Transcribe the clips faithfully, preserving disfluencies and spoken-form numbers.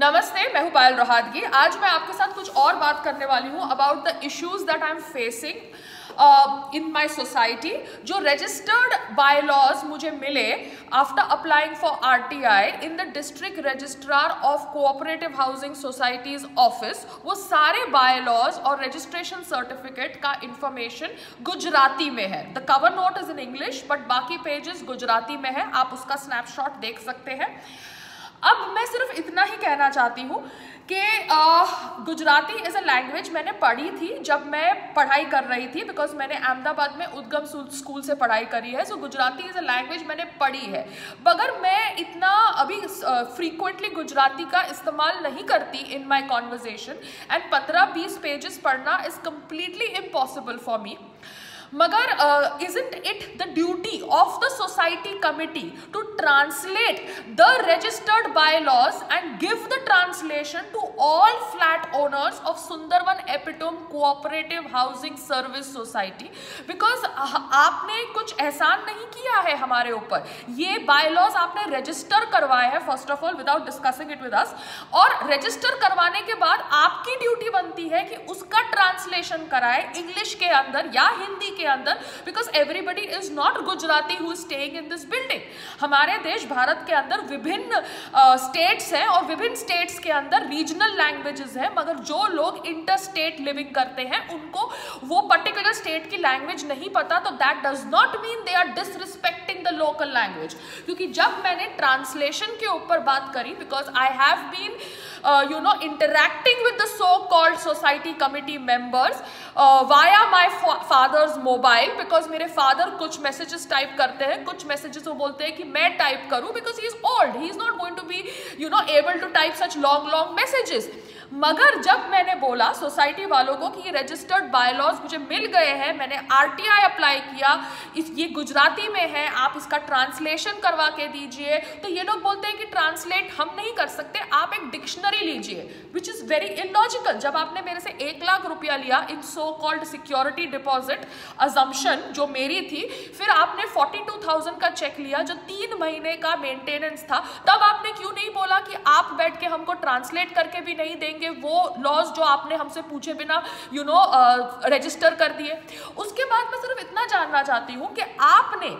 नमस्ते, मैं हूँ पायल रोहतगी। आज मैं आपके साथ कुछ और बात करने वाली हूँ about the issues that I am facing in my society, जो रजिस्टर्ड बाय लॉज मुझे मिले after applying for RTI in the district registrar of cooperative housing societies office. वो सारे बाय लॉज और रजिस्ट्रेशन सर्टिफिकेट का इंफॉर्मेशन गुजराती में है। The cover note is in English but बाकी पेजेस गुजराती में है, आप उसका स्नैपशॉट देख सकते हैं। अब मैं सिर्फ इतना ही कहना चाहती हूँ कि गुजराती एज अ लैंग्वेज मैंने पढ़ी थी जब मैं पढ़ाई कर रही थी, बिकॉज मैंने अहमदाबाद में उद्गम स्कूल से पढ़ाई करी है। So so, Gujarati as a language मैंने पढ़ी है, मगर मैं इतना अभी फ्रीक्वेंटली uh, गुजराती का इस्तेमाल नहीं करती इन माई कॉन्वर्जेसन, एंड पंद्रह बीस पेजेस पढ़ना is completely impossible for me. मगर isn't it the duty of the society committee to translate the registered bylaws and give the translation to all flat owners of Sundarvan epitome cooperative housing service society? Because आपने कुछ एहसान नहीं किया है हमारे ऊपर। ये बाय लॉज आपने रजिस्टर करवाए हैं first of all without discussing it with us, और रजिस्टर करवाने के बाद आपकी ड्यूटी बनती है कि उसका ट्रांसलेशन कराए इंग्लिश के अंदर या हिंदी के अंदर, because everybody is not Gujarati who is staying in this building. हमारे देश भारत के अंदर विभिन्न स्टेट्स uh, हैं, और विभिन्न स्टेट्स के अंदर रीजनल लैंग्वेजेस हैं, मगर जो लोग इंटर स्टेट लिविंग करते हैं उनको वो पर्टिकुलर स्टेट की लैंग्वेज नहीं पता, तो that does not mean they are disrespecting the local language. क्योंकि जब मैंने ट्रांसलेशन के ऊपर बात करी, because I have been you know interacting with the so called society committee members via my father's mobile, because मेरे फादर कुछ messages type करते हैं, कुछ मैसेजेस वो बोलते हैं कि मैं टाइप करूं, because he is old, he is not going to be you know able to type such long long messages. मगर जब मैंने बोला सोसाइटी वालों को कि ये रजिस्टर्ड बाय लॉज मुझे मिल गए हैं, मैंने आरटीआई अप्लाई किया, इस ये गुजराती में है, आप इसका ट्रांसलेशन करवा के दीजिए, तो ये लोग बोलते हैं कि ट्रांसलेट हम नहीं कर सकते, आप एक डिक्शनरी लीजिए, विच इज़ वेरी इलॉजिकल। जब आपने मेरे से एक लाख रुपया लिया in so called security deposit assumption जो मेरी थी, फिर आपने फोर्टी टू थाउजेंड का चेक लिया जो तीन महीने का मेंटेनेंस था, तब आपने क्यों नहीं बोला कि आप बैठ के हमको ट्रांसलेट करके भी नहीं देंगे वो लॉज जो आपने हमसे पूछे बिना यू नो रजिस्टर कर दिए? उसके बाद मैं सिर्फ इतना जानना चाहती हूँ कि आपने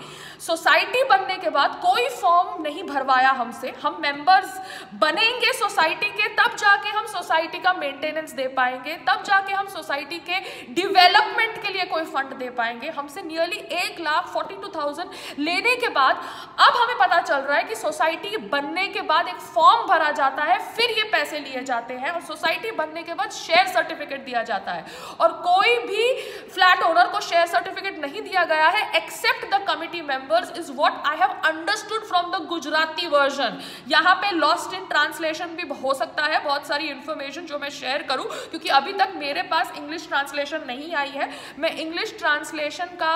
सोसाइटी बनने के बाद कोई फॉर्म नहीं भरवाया हमसे। हम मेंबर्स बनेंगे सोसाइटी के, तब जाके हम सोसाइटी का मेंटेनेंस दे पाएंगे, तब जाके हम सोसाइटी के डिवेलपमेंट के लिए कोई फंड दे पाएंगे। हमसे नियरली एक लाख फोर्टी टू थाउजेंड लेने के बाद अब हमें पता चल रहा है कि सोसाइटी बनने के बाद एक फॉर्म भरा जाता है, फिर ये पैसे लिए जाते हैं, और सोसाइटी बनने के बाद शेयर सर्टिफिकेट दिया जाता है, और कोई भी फ्लैट ओनर को शेयर सर्टिफिकेट नहीं दिया गया है except the committee members, is what I have understood from the Gujarati version. यहाँ पे लॉस्ट इन ट्रांसलेशन भी हो सकता है, बहुत सारी इंफॉर्मेशन जो मैं शेयर करूँ, क्योंकि अभी तक मेरे पास इंग्लिश ट्रांसलेशन नहीं आई है। मैं इंग्लिश ट्रांसलेशन का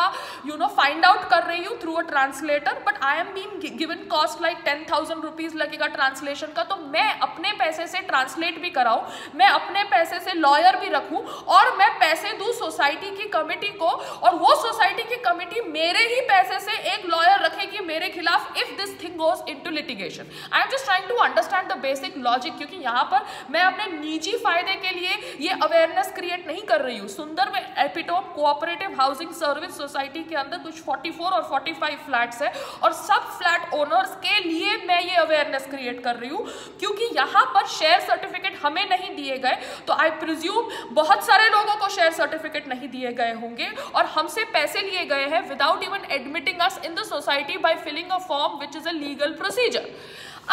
यू नो फाइंड आउट कर रही हूँ through a translator, but I am been given cost like ten thousand rupees लगेगा ट्रांसलेशन का, तो मैं अपने पैसे से ट्रांसलेट भी कराऊँ, मैं अपने पैसे से लॉयर भी रखूं, और मैं पैसे दूं सोसाइटी की कमिटी को, और वो सोसाइटी की कमिटी मेरे ही पैसे से एक लॉयर रखेगी मेरे खिलाफ if this thing goes into litigation. I am just trying to understand the basic logic, क्योंकि यहां पर मैं अपने निजी फायदे के लिए ये अवेयरनेस क्रिएट नहीं कर रही हूं। Sundarvan epitome cooperative housing service society के अंदर कुछ फोर्टी फोर और फोर्टी फाइव फ्लैट्स है, और सब फ्लैट ओनर्स के लिए मैं ये अवेयरनेस क्रिएट कर रही हूं, क्योंकि यहां पर शेयर सर्टिफिकेट हमें नहीं दिए गए, तो आई प्रिज्यूम बहुत सारे लोगों को शेयर सर्टिफिकेट नहीं दिए गए होंगे, और हमसे पैसे लिए गए हैं without even admitting us in the society by filling a form which is a legal procedure.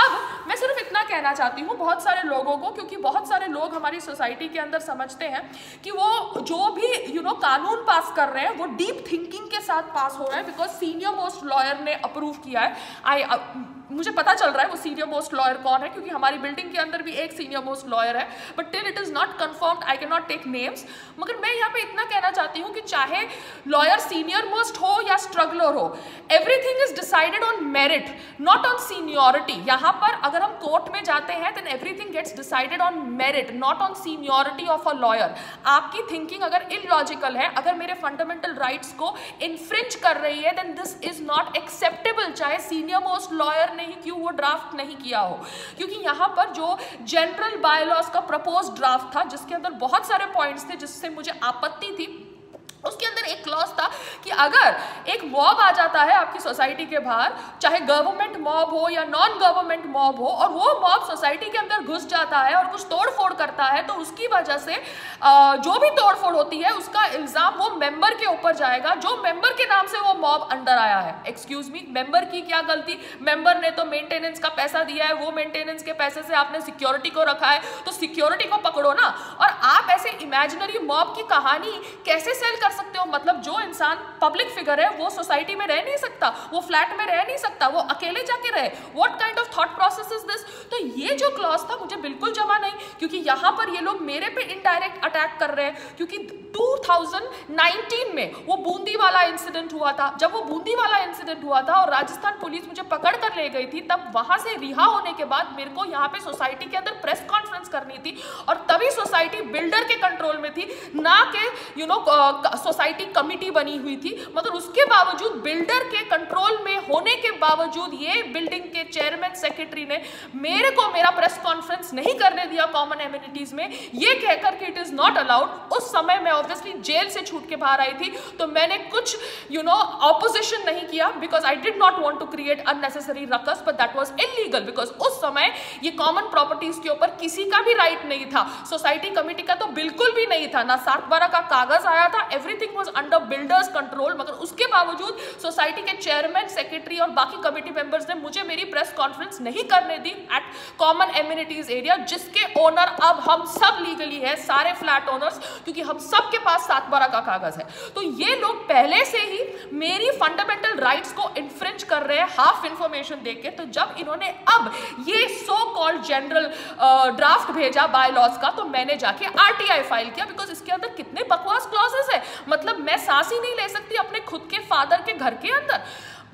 अब मैं सिर्फ इतना कहना चाहती हूँ बहुत सारे लोगों को, क्योंकि बहुत सारे लोग हमारी सोसाइटी के अंदर समझते हैं कि वो जो भी यू you नो know, कानून पास कर रहे हैं वो डीप थिंकिंग के साथ पास हो रहे हैं, बिकॉज सीनियर मोस्ट लॉयर ने अप्रूव किया है। आई मुझे पता चल रहा है वो सीनियर मोस्ट लॉयर कौन है, क्योंकि हमारी बिल्डिंग के अंदर भी एक सीनियर मोस्ट लॉयर है, but till it is not confirmed I can not take names. मगर मैं यहाँ पे इतना कहना चाहती हूँ कि चाहे लॉयर सीनियर मोस्ट हो या स्ट्रगलर हो, everything is decided on merit, not on seniority. यहाँ पर अगर हम कोर्ट में जाते हैं then everything gets decided on merit, not on seniority of a lawyer. आपकी थिंकिंग अगर इलॉजिकल है, अगर मेरे फंडामेंटल राइट्स को इन्फ्रिंज कर रही है, then this is not acceptable, चाहे सीनियर मोस्ट लॉयर ने नहीं क्यों वो ड्राफ्ट नहीं किया हो, क्योंकि यहाँ पर जो जनरल बायलॉज का प्रपोज ड्राफ्ट था जिसके अंदर बहुत सारे पॉइंट्स थे जिससे मुझे आपत्ति थी, उसके अंदर एक क्लॉज था कि अगर एक मॉब आ जाता है आपकी सोसाइटी के बाहर, चाहे गवर्नमेंट मॉब हो या नॉन गवर्नमेंट मॉब हो, और वो मॉब सोसाइटी के अंदर घुस जाता है और कुछ तोड़फोड़ करता है, तो उसकी वजह से जो भी तोड़फोड़ होती है उसका इल्ज़ाम वो मेंबर के ऊपर जाएगा जो मेंबर के नाम से वो मॉब अंदर आया है। एक्सक्यूज मी, मेंबर की क्या गलती? मेंबर ने तो मेंटेनेंस का पैसा दिया है, वो मेंटेनेंस के पैसे से आपने सिक्योरिटी को रखा है, तो सिक्योरिटी को पकड़ो ना। और आप ऐसे इमेजिनरी मॉब की कहानी कैसे सेल कर सकते हो? मतलब जो इंसान पब्लिक फिगर है वो सोसाइटी में रह नहीं सकता, वो फ्लैट में रह नहीं सकता, वो अकेले जाके रहे। What kind of thought process is this? तो ये जो क्लॉज था मुझे बिल्कुल जमा नहीं, क्योंकि यहाँ पर ये लोग मेरे पे इनडायरेक्ट अटैक कर रहे हैं, क्योंकि दो हज़ार उन्नीस में वो बूंदी वाला इंसिडेंट हुआ था। जब वो बूंदी वाला इंसिडेंट हुआ था और राजस्थान पुलिस मुझे पकड़ कर ले गई थी, तब वहाँ से रिहा होने के बाद मेरे को यहाँ पे सोसाइटी के अंदर प्रेस कॉन्फ्रेंस करनी थी, और तभी सोसाइटी बिल्डर के कंट्रोल में थी, ना कि यू नो सोसाइटी कमिटी बनी हुई थी। मतलब उसके बावजूद, बिल्डर के कंट्रोल में होने के बावजूद, ये बिल्डिंग के चेयरमैन सेक्रेटरी ने मेरे को मेरा प्रेस कॉन्फ्रेंस नहीं करने दिया कॉमन एमिनिटीज में, ये कहकर कि इट इज नॉट अलाउड। उस समय मैं ऑब्वियसली जेल से छूट के बाहर आई थी, तो मैंने कुछ यू नो ऑपोजिशन नहीं किया, because I did not want to create unnecessary ruckus, but that was illegal, because उस समय ये कॉमन प्रॉपर्टीज के ऊपर किसी का भी राइट नहीं था, सोसाइटी कमिटी का तो बिल्कुल भी नहीं था, ना सात बारह का कागज आया था, everything was under builders control, मगर उसके बावजूद सोसाइटी के चेयरमैन, सेक्रेटरी और बाकी कमिटी मेंबर्स ने मुझे मेरी प्रेस कॉन्फ्रेंस नहीं करने दी एट कॉमन एमिनिटीज एरिया, जिसके ओनर अब हम सब लीगली है, सारे फ्लैट ओनर्स, क्योंकि हम सब के पास सात बारह का कागज है। तो ये लोग पहले से ही मेरी फंडामेंटल राइट्स को इन्फ्रिंज कर रहे हैं हाफ इंफॉर्मेशन देके। तो जब इन्होंने अब ये सो कॉल्ड जनरल ड्राफ्ट भेजा बायलॉज का, तो मैंने जाके आरटीआई फाइल किया, बिकॉज इसके अंदर कितने बकवास क्लॉजेस है। मतलब मैं सांस ही नहीं ले सकती अपने खुद के फादर के घर के अंदर।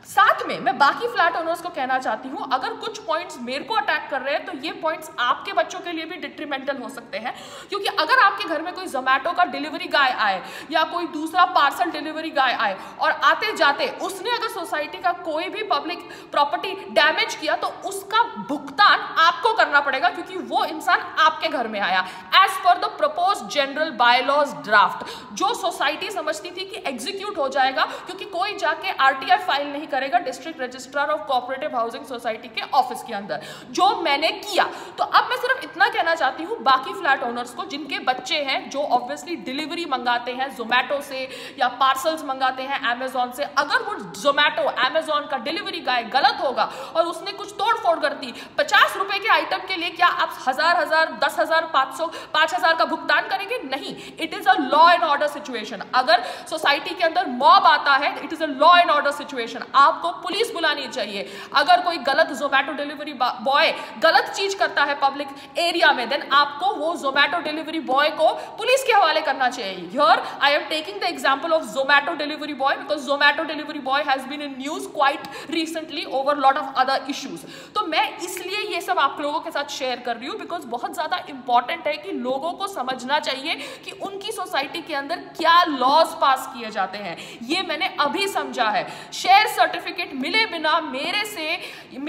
साथ में मैं बाकी फ्लैट ओनर्स को कहना चाहती हूँ, अगर कुछ पॉइंट्स मेरे को अटैक कर रहे हैं, तो ये पॉइंट्स आपके बच्चों के लिए भी डिट्रीमेंटल हो सकते हैं, क्योंकि अगर आपके घर में कोई जोमैटो का डिलीवरी गाय आए या कोई दूसरा पार्सल डिलीवरी गाय आए, और आते जाते उसने अगर सोसाइटी का कोई भी पब्लिक प्रॉपर्टी डैमेज किया, तो उसका भुगतान आपको करना पड़ेगा, क्योंकि वो इंसान आपके घर में आया, as per the propose general bylaws draft, जो सोसाइटी समझती थी कि एग्जीक्यूट हो जाएगा, क्योंकि कोई जाके आरटीआई फाइल नहीं करेगा district registrar of cooperative housing society के ऑफिस के अंदर, जो मैंने किया। तो अब मैं सिर्फ इतना कहना चाहती हूँ बाकी फ्लैट ओनर्स को जिनके बच्चे हैं, जो ऑब्वियसली डिलीवरी मंगाते हैं जोमैटो से या पार्सल्स मंगाते हैं अमेजोन से, अगर वो जोमैटो अमेजोन का डिलीवरी गाय गलत होगा और उसने कुछ तोड़फोड़ कर दी, पचास रुपए के आइटम के लिए क्या आप हजार हजार दस हजार पाँच सौ पाँच हजार का भुगतान करेंगे? नहीं, it is a law and order situation. अगर सोसाइटी के अंदर मॉब आता है, it is a law and order situation, आपको पुलिस बुलानी चाहिए। अगर कोई गलत जोमैटो डिलीवरी बॉय गलत चीज करता है पब्लिक एरिया में, देन आपको वो जोमैटो डिलीवरी बॉय को पुलिस के हवाले करना चाहिए। Here I am taking the example of Zomato delivery boy, because Zomato delivery boy has been in news quite recently over lot of other issues. तो मैं इसलिए ये सब आप लोगों के साथ शेयर कर रही हूँ, बिकॉज बहुत ज्यादा इंपॉर्टेंट है कि लोगों को समझना चाहिए कि उनकी सोसाइटी के अंदर क्या लॉज पास किए जाते हैं। ये मैंने अभी समझा है, शेयर सर्टिफिकेट मिले बिना मेरे से,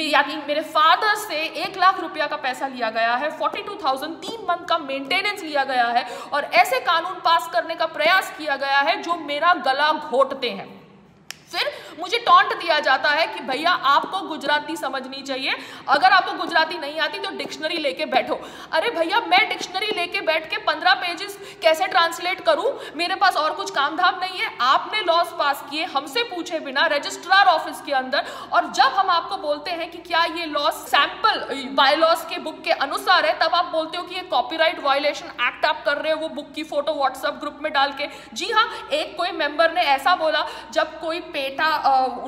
यानी मेरे फादर से एक लाख रुपया का पैसा लिया गया है, बयालीस हज़ार तीन मंथ का मेंटेनेंस लिया गया है, और ऐसे कानून पास करने का प्रयास किया गया है जो मेरा गला घोटते हैं। फिर मुझे टॉन्ट दिया जाता है कि भैया आपको गुजराती समझनी चाहिए, अगर आपको गुजराती नहीं आती तो डिक्शनरी लेके बैठो। अरे भैया, मैं डिक्शनरी लेके बैठ के पंद्रह पेजेस कैसे ट्रांसलेट करूं? मेरे पास और कुछ काम धाम नहीं है। आपने लॉज पास किए हमसे पूछे बिना रजिस्ट्रार ऑफिस के अंदर, और जब हम आपको बोलते हैं कि क्या ये लॉज सैम्पल बायलॉज के बुक के अनुसार है, तब आप बोलते हो कि ये कॉपीराइट वायोलेशन एक्ट आप कर रहे हो, वो बुक की फोटो व्हाट्सएप ग्रुप में डाल के। जी हाँ, एक कोई मेंबर ने ऐसा बोला, जब कोई पेटा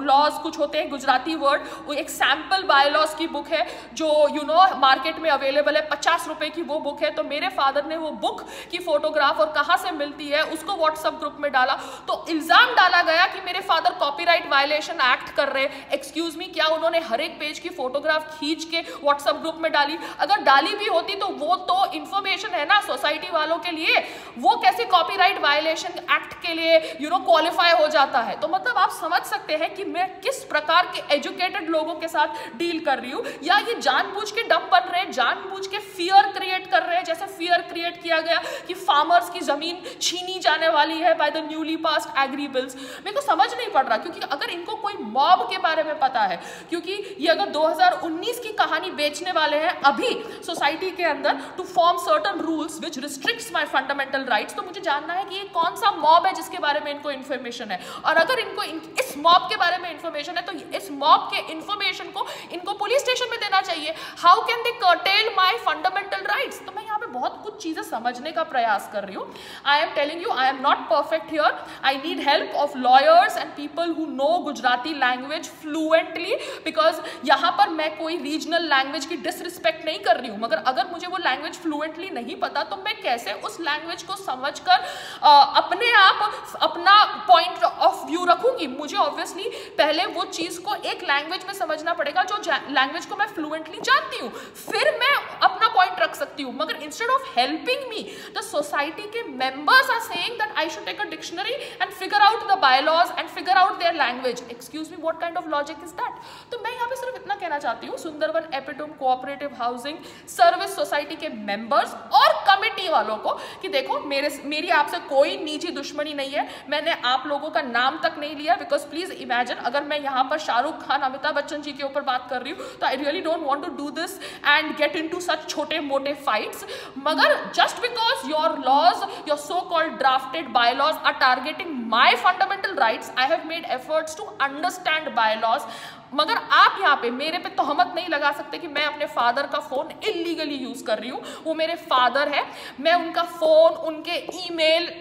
लॉज uh, कुछ होते हैं गुजराती वर्ड, वो एक सैम्पल बायलॉज की बुक है जो यू नो मार्केट में अवेलेबल है, पचास रुपए की वो बुक है, तो मेरे फादर ने वो बुक की फोटोग्राफ और कहाँ से मिलती है उसको व्हाट्सएप ग्रुप में डाला, तो इल्ज़ाम डाला गया कि मेरे फादर कॉपीराइट वायलेशन एक्ट कर रहे। एक्सक्यूज मी, क्या उन्होंने हर एक पेज की फोटोग्राफ खींच के व्हाट्सएप ग्रुप में डाली? अगर डाली भी होती तो वो तो इंफॉर्मेशन है ना सोसाइटी वालों के लिए, वो कैसे कॉपीराइट वायलेशन एक्ट के लिए यू नो क्वालिफाई हो जाता है? तो मतलब आप समझ सकते सकते हैं कि मैं किस प्रकार के एजुकेटेड लोगों के साथ डील कर रही हूँ, या ये जानबूझ के डम बन रहे हैं, जानबूझ के फियर क्रिएट कर रहे हैं, जैसे फियर क्रिएट किया गया कि फार्मर्स की जमीन छीनी जाने वाली है by the newly passed agri bills. मेरे को समझ नहीं पड़ रहा, क्योंकि अगर इनको कोई मॉब के बारे में पता है, क्योंकि ये अगर दो हज़ार उन्नीस की कहानी बेचने वाले हैं अभी सोसाइटी के अंदर to form certain rules which restricts my fundamental rights, तो मुझे जानना है कि ये कौन सा मॉब है जिसके बारे में इनको इन्फॉर्मेशन है। और अगर इनको इन, इस मॉब के बारे में इन्फॉर्मेशन है, तो इस मॉब के इन्फॉर्मेशन को इनको पुलिस स्टेशन में देना चाहिए। How can they curtail my fundamental rights? तो मैं यहाँ पे बहुत कुछ चीजें समझने का प्रयास कर रही हूँ। I am telling you I am not perfect here, I need help of lawyers and people who know Gujarati language fluently, because यहाँ पर मैं कोई रीजनल लैंग्वेज की डिसरिस्पेक्ट नहीं कर रही हूँ, मगर अगर मुझे वो लैंग्वेज फ्लुएंटली नहीं पता तो मैं कैसे उस लैंग्वेज को समझकर अपने आप अपना पॉइंट ऑफ व्यू रखूँगी। मुझे ऑब्वियसली पहले वो चीज़ को एक लैंग्वेज में समझना पड़ेगा जो लैंग्वेज को मैं फ्लुएंटली जानती हूँ, फिर मैं अपना पॉइंट रख सकती हूँ। मगर instead of helping me, the society के members are saying that I should take a dictionary and figure out the bylaws and figure out their language. Excuse me, what kind of logic is that? तो मैं यहाँ पे सिर्फ इतना कहना चाहती हूँ, Sundarvan epitome cooperative housing service society के मेंबर्स और कमेटी वालों को कि देखो मेरे मेरी आपसे कोई निजी दुश्मनी नहीं है, मैंने आप लोगों का नाम तक नहीं लिया, बिकॉज प्लीज इमेजिन अगर मैं यहाँ पर शाहरुख खान अमिताभ बच्चन जी के ऊपर बात कर रही हूँ तो I really don't want to do this and get into such छोटे मोटे फाइट्स। मगर just because your laws, your so called drafted bylaws are targeting my fundamental rights, I have made efforts to understand bylaws, मगर आप यहाँ पे मेरे पे तोहमत नहीं लगा सकते कि मैं अपने फादर का फ़ोन इलीगली यूज़ कर रही हूँ। वो मेरे फादर है, मैं उनका फ़ोन, उनके ईमेल,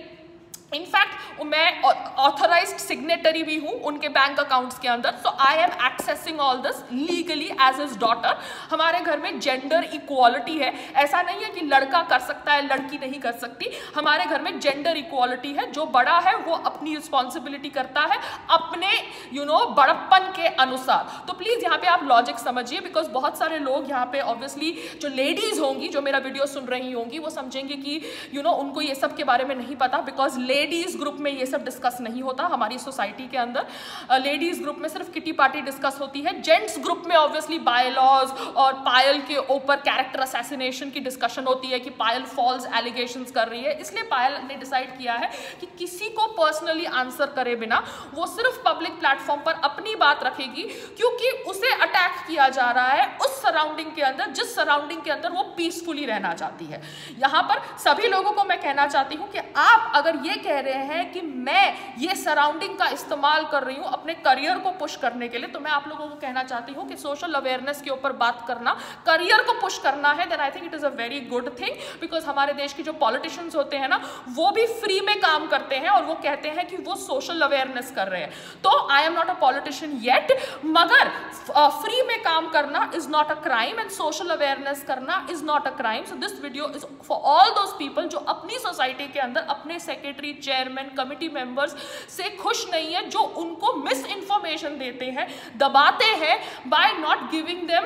इनफैक्ट मैं ऑथराइज्ड सिग्नेटरी भी हूँ उनके बैंक अकाउंट्स के अंदर, so I am accessing all this legally as his daughter. हमारे घर में जेंडर इक्वालिटी है, ऐसा नहीं है कि लड़का कर सकता है लड़की नहीं कर सकती, हमारे घर में जेंडर इक्वालिटी है। जो बड़ा है वो अपनी रिस्पॉन्सिबिलिटी करता है अपने यू नो बड़प्पन के अनुसार। तो प्लीज़ यहाँ पे आप लॉजिक समझिए, बिकॉज बहुत सारे लोग यहाँ पे ऑब्वियसली जो लेडीज़ होंगी जो मेरा वीडियो सुन रही होंगी वो समझेंगे कि यू नो उनको ये सब के बारे में नहीं पता, बिकॉज लेडीज ग्रुप में ये सब डिस्कस नहीं होता। हमारी सोसाइटी के अंदर लेडीज ग्रुप में सिर्फ किटी पार्टी डिस्कस होती है, जेंट्स ग्रुप में ऑब्वियसली बायलॉज और पायल के ऊपर कैरेक्टर असैसिनेशन की डिस्कशन होती है कि पायल फॉल्स एलिगेशंस कर रही है, इसलिए पायल ने डिसाइड किया है कि किसी को पर्सनली आंसर करे बिना वो सिर्फ पब्लिक प्लेटफॉर्म पर अपनी बात रखेगी, क्योंकि उसे अटैक किया जा रहा है उस सराउंडिंग के अंदर जिस सराउंडिंग के अंदर वो पीसफुली रहना चाहती है। यहाँ पर सभी लोगों को मैं कहना चाहती हूँ कि आप अगर ये कह रहे हैं कि मैं ये सराउंडिंग का इस्तेमाल कर रही हूँ अपने करियर को पुश करने के लिए, तो मैं आप लोगों को कहना चाहती हूँ कि सोशल अवेयरनेस के ऊपर बात करना, करियर को पुश करना है, then I think it is a very good thing, because हमारे देश के जो पॉलिटिशियंस होते हैं ना वो भी फ्री में काम करते हैं और वो कहते हैं कि वो सोशल अवेयरनेस कर रहे हैं। तो I am not a politician yet, मगर फ्री में काम करना is not a crime and social awareness करना is not a crime. So this video is for all those people जो अपनी सोसाइटी के अंदर अपने सेक्रेटरी, चेयरमैन, कमिटी मेंबर्स से खुश नहीं है, जो उनको मिस इन्फॉर्मेशन देते हैं, दबाते हैं by not giving them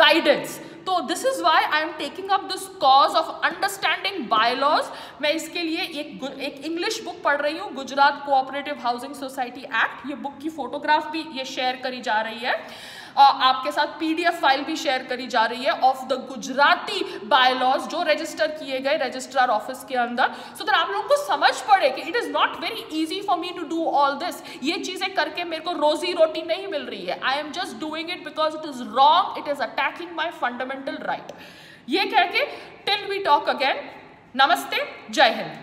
guidance. तो this is why I am taking up this cause of understanding bylaws. मैं इसके लिए एक एक इंग्लिश बुक पढ़ रही हूँ, Gujarat cooperative housing society act. ये बुक की फोटोग्राफ भी ये शेयर करी जा रही है, Uh, आपके साथ पीडीएफ फाइल भी शेयर करी जा रही है ऑफ द गुजराती बायलॉज जो रजिस्टर किए गए रजिस्ट्रार ऑफिस के अंदर, सो दैट आप लोगों को समझ पड़े कि it is not very easy for me to do all this. ये चीज़ें करके मेरे को रोजी रोटी नहीं मिल रही है, I am just doing it because it is wrong, it is attacking my fundamental right. ये कह के टिल वी टॉक अगेन, नमस्ते, जय हिंद।